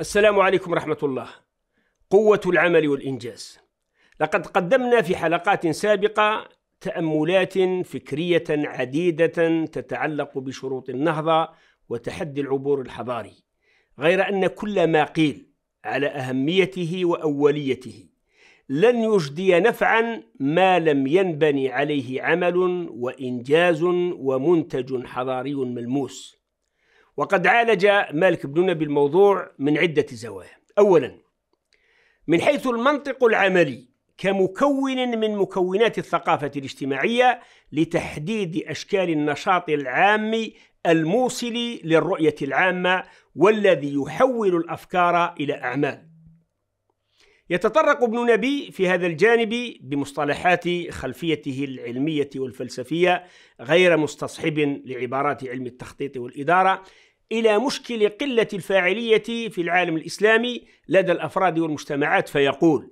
السلام عليكم ورحمة الله. قوة العمل والإنجاز. لقد قدمنا في حلقات سابقة تأملات فكرية عديدة تتعلق بشروط النهضة وتحدي العبور الحضاري، غير أن كل ما قيل على أهميته وأوليته لن يجدي نفعا ما لم ينبني عليه عمل وإنجاز ومنتج حضاري ملموس. وقد عالج مالك بن نبي الموضوع من عدة زوايا. أولا، من حيث المنطق العملي كمكون من مكونات الثقافة الاجتماعية لتحديد أشكال النشاط العام الموصل للرؤية العامة والذي يحول الأفكار إلى أعمال. يتطرق ابن نبي في هذا الجانب بمصطلحات خلفيته العلمية والفلسفية غير مستصحب لعبارات علم التخطيط والإدارة إلى مشكل قلة الفاعلية في العالم الإسلامي لدى الأفراد والمجتمعات، فيقول: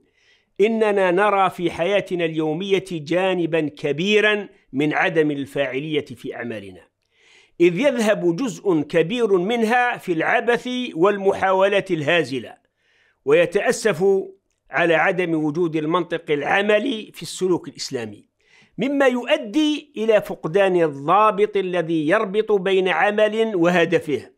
إننا نرى في حياتنا اليومية جانبا كبيرا من عدم الفاعلية في أعمالنا، إذ يذهب جزء كبير منها في العبث والمحاولات الهازلة، ويتأسف على عدم وجود المنطق العملي في السلوك الإسلامي، مما يؤدي إلى فقدان الضابط الذي يربط بين عمل وهدفه،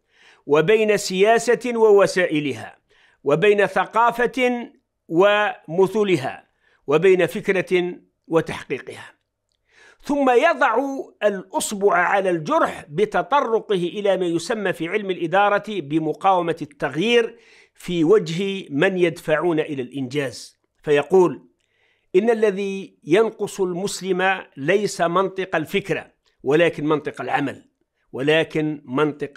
وبين سياسة ووسائلها، وبين ثقافة ومثلها، وبين فكرة وتحقيقها. ثم يضع الأصبع على الجرح بتطرقه إلى ما يسمى في علم الإدارة بمقاومة التغيير في وجه من يدفعون إلى الإنجاز، فيقول: إن الذي ينقص المسلم ليس منطق الفكرة ولكن منطق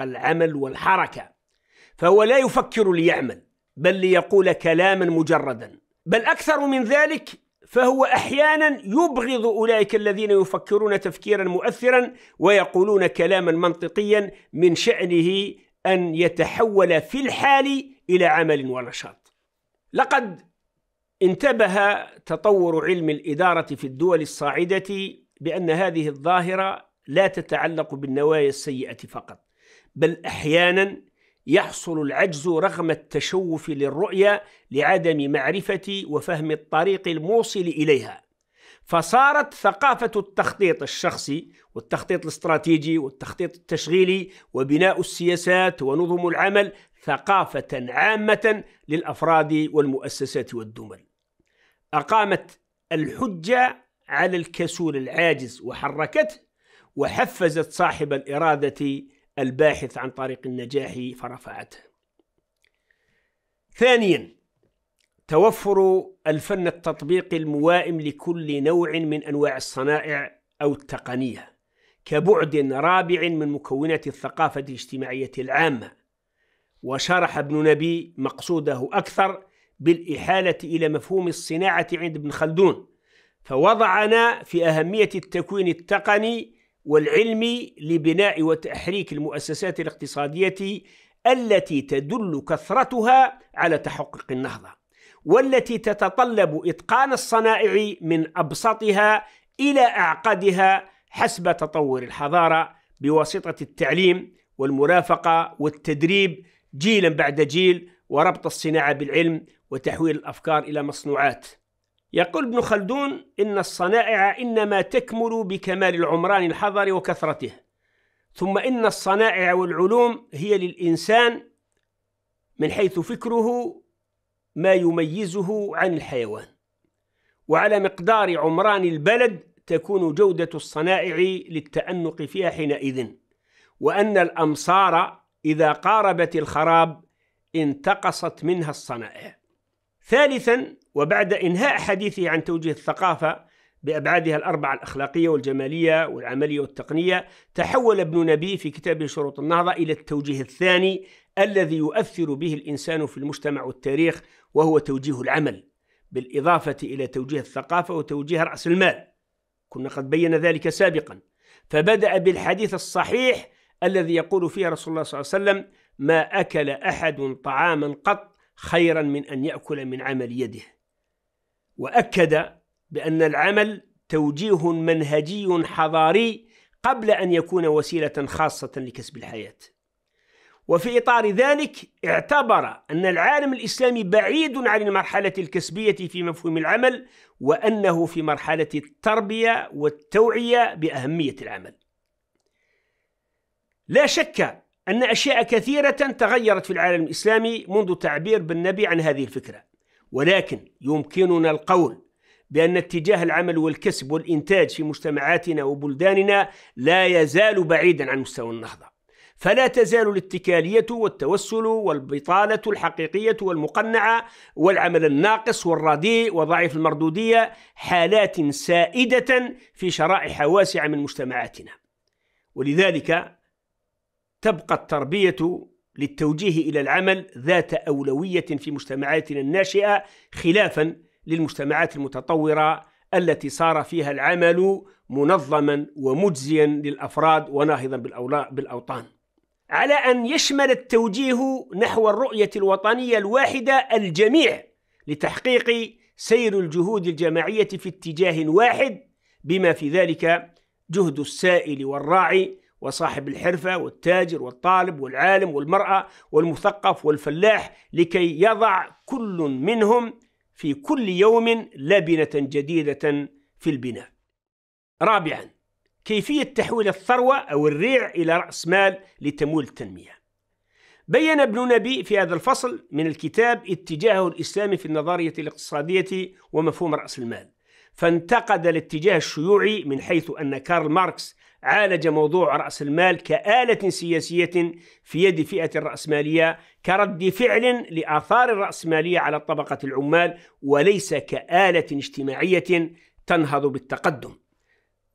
العمل، والحركة، فهو لا يفكر ليعمل بل ليقول كلاما مجردا، بل أكثر من ذلك، فهو أحيانا يبغض أولئك الذين يفكرون تفكيرا مؤثرا ويقولون كلاما منطقيا من شأنه أن يتحول في الحال إلى عمل ونشاط. لقد انتبه تطور علم الإدارة في الدول الصاعدة بأن هذه الظاهرة لا تتعلق بالنوايا السيئة فقط، بل أحيانا يحصل العجز رغم التشوف للرؤية لعدم معرفة وفهم الطريق الموصل إليها، فصارت ثقافة التخطيط الشخصي والتخطيط الاستراتيجي والتخطيط التشغيلي وبناء السياسات ونظم العمل ثقافة عامة للأفراد والمؤسسات والدول. أقامت الحجة على الكسول العاجز وحركته، وحفزت صاحب الإرادة الباحث عن طريق النجاح فرفعته. ثانيا، توفر الفن التطبيقي الموائم لكل نوع من أنواع الصنائع أو التقنية كبعد رابع من مكونات الثقافة الاجتماعية العامة. وشرح ابن نبي مقصوده أكثر بالإحالة إلى مفهوم الصناعة عند ابن خلدون، فوضعنا في أهمية التكوين التقني والعلمي لبناء وتحريك المؤسسات الاقتصادية التي تدل كثرتها على تحقق النهضة، والتي تتطلب إتقان الصنائع من أبسطها إلى أعقدها حسب تطور الحضارة بواسطة التعليم والمرافقة والتدريب جيلا بعد جيل، وربط الصناعة بالعلم وتحويل الأفكار إلى مصنوعات. يقول ابن خلدون: إن الصنائع إنما تكمل بكمال العمران الحضري وكثرته، ثم إن الصنائع والعلوم هي للإنسان من حيث فكره ما يميزه عن الحيوان، وعلى مقدار عمران البلد تكون جودة الصنائع للتأنق فيها حينئذ، وأن الأمصار إذا قاربت الخراب انتقصت منها الصنائع. ثالثا، وبعد إنهاء حديثه عن توجيه الثقافة بأبعادها الأربعة الأخلاقية والجمالية والعملية والتقنية، تحول ابن نبي في كتابه شروط النهضة إلى التوجيه الثاني الذي يؤثر به الإنسان في المجتمع والتاريخ، وهو توجيه العمل، بالإضافة إلى توجيه الثقافة وتوجيه رأس المال، كنا قد بينا ذلك سابقا. فبدأ بالحديث الصحيح الذي يقول فيه رسول الله صلى الله عليه وسلم: ما أكل أحد طعاما قط خيرا من أن يأكل من عمل يده. وأكد بأن العمل توجيه منهجي حضاري قبل أن يكون وسيلة خاصة لكسب الحياة. وفي إطار ذلك اعتبر أن العالم الإسلامي بعيد عن المرحلة الكسبية في مفهوم العمل، وأنه في مرحلة التربية والتوعية بأهمية العمل. لا شك أن أشياء كثيرة تغيرت في العالم الإسلامي منذ تعبير بن نبي عن هذه الفكرة، ولكن يمكننا القول بأن اتجاه العمل والكسب والإنتاج في مجتمعاتنا وبلداننا لا يزال بعيدا عن مستوى النهضة، فلا تزال الاتكالية والتوسل والبطالة الحقيقية والمقنعة والعمل الناقص والرديء وضعيف المردودية حالات سائدة في شرائح واسعة من مجتمعاتنا. ولذلك تبقى التربية للتوجيه إلى العمل ذات أولوية في مجتمعاتنا الناشئة، خلافا للمجتمعات المتطورة التي صار فيها العمل منظما ومجزيا للأفراد وناهضا بالأوطان. على أن يشمل التوجيه نحو الرؤية الوطنية الواحدة الجميع لتحقيق سير الجهود الجماعية في اتجاه واحد، بما في ذلك جهد السائل والراعي وصاحب الحرفة والتاجر والطالب والعالم والمرأة والمثقف والفلاح، لكي يضع كل منهم في كل يوم لبنة جديدة في البناء. رابعا، كيفية تحويل الثروة أو الريع إلى رأس مال لتمويل التنمية. بيّن ابن نبي في هذا الفصل من الكتاب اتجاهه الإسلامي في النظرية الاقتصادية ومفهوم رأس المال، فانتقد الاتجاه الشيوعي من حيث أن كارل ماركس عالج موضوع رأس المال كآلة سياسية في يد فئة الرأسمالية كرد فعل لآثار الرأسمالية على طبقة العمال، وليس كآلة اجتماعية تنهض بالتقدم.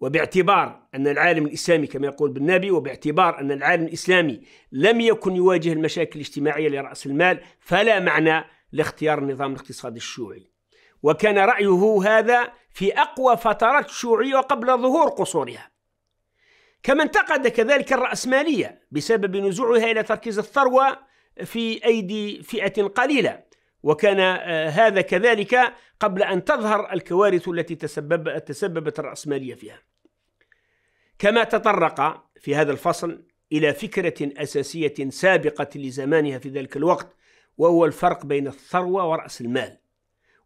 وباعتبار أن العالم الإسلامي كما يقول ابن نبي، وباعتبار أن العالم الإسلامي لم يكن يواجه المشاكل الاجتماعية لرأس المال، فلا معنى لاختيار النظام الاقتصادي الشيوعي. وكان رأيه هذا في أقوى فترات الشيوعية قبل ظهور قصورها. كما انتقد كذلك الرأسمالية بسبب نزوعها إلى تركيز الثروة في أيدي فئة قليلة، وكان هذا كذلك قبل أن تظهر الكوارث التي تسببت الرأسمالية فيها. كما تطرق في هذا الفصل إلى فكرة أساسية سابقة لزمانها في ذلك الوقت، وهو الفرق بين الثروة ورأس المال،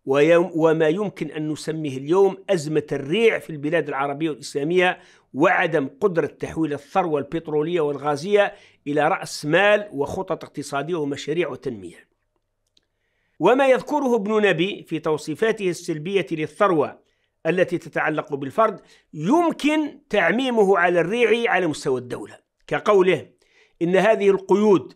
وما يمكن أن نسميه اليوم أزمة الريع في البلاد العربية والإسلامية، وعدم قدرة تحويل الثروة البترولية والغازية إلى رأس مال وخطط اقتصادية ومشاريع وتنمية. وما يذكره ابن نبي في توصيفاته السلبية للثروة التي تتعلق بالفرد يمكن تعميمه على الريع على مستوى الدولة، كقوله: إن هذه القيود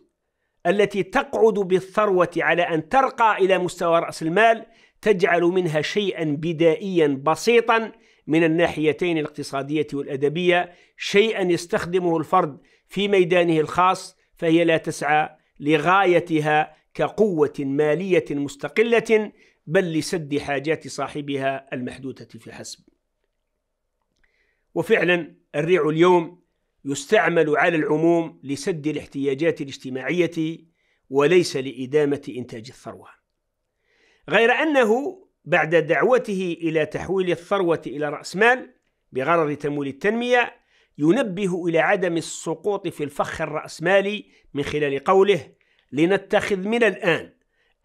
التي تقعد بالثروة على أن ترقى إلى مستوى رأس المال تجعل منها شيئا بدائيا بسيطا من الناحيتين الاقتصادية والأدبية، شيئا يستخدمه الفرد في ميدانه الخاص، فهي لا تسعى لغايتها كقوة مالية مستقلة، بل لسد حاجات صاحبها المحدودة فحسب. وفعلا الريع اليوم يستعمل على العموم لسد الاحتياجات الاجتماعية وليس لإدامة إنتاج الثروة. غير أنه بعد دعوته إلى تحويل الثروة إلى رأس مال بغرض تمويل التنمية ينبه إلى عدم السقوط في الفخ الرأسمالي من خلال قوله: لنتخذ من الآن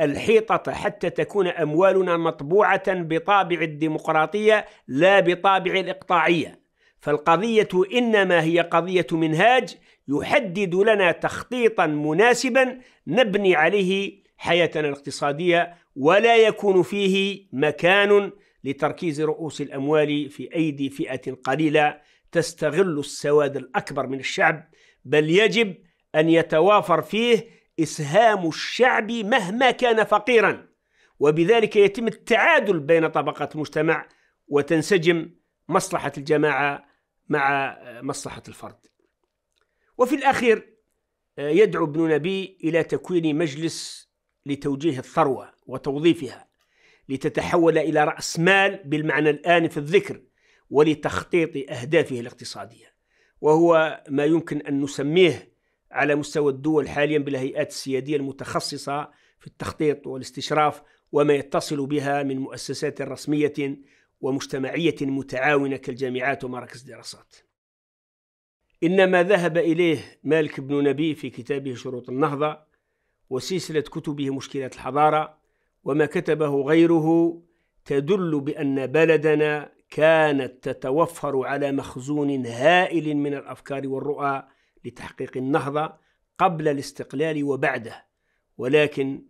الحيطة حتى تكون أموالنا مطبوعة بطابع الديمقراطية لا بطابع الإقطاعية، فالقضية إنما هي قضية منهاج يحدد لنا تخطيطا مناسبا نبني عليه حياتنا الاقتصادية، ولا يكون فيه مكان لتركيز رؤوس الأموال في أيدي فئة قليلة تستغل السواد الأكبر من الشعب، بل يجب أن يتوافر فيه إسهام الشعب مهما كان فقيرا، وبذلك يتم التعادل بين طبقات المجتمع وتنسجم مصلحة الجماعة مع مصلحة الفرد. وفي الأخير يدعو ابن نبي إلى تكوين مجلس لتوجيه الثروة وتوظيفها لتتحول إلى رأس مال بالمعنى الآن في الذكر، ولتخطيط أهدافه الاقتصادية، وهو ما يمكن أن نسميه على مستوى الدول حاليا بالهيئات السيادية المتخصصة في التخطيط والاستشراف، وما يتصل بها من مؤسسات رسمية ومجتمعية متعاونة كالجامعات ومراكز الدراسات. إنما ذهب إليه مالك بن نبي في كتابه شروط النهضة وسلسلة كتبه مشكلات الحضارة وما كتبه غيره تدل بأن بلدنا كانت تتوفر على مخزون هائل من الأفكار والرؤى لتحقيق النهضة قبل الاستقلال وبعده، ولكن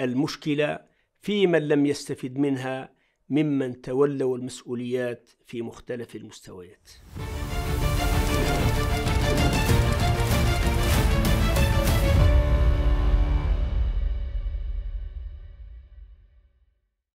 المشكلة في من لم يستفد منها ممن تولوا المسؤوليات في مختلف المستويات.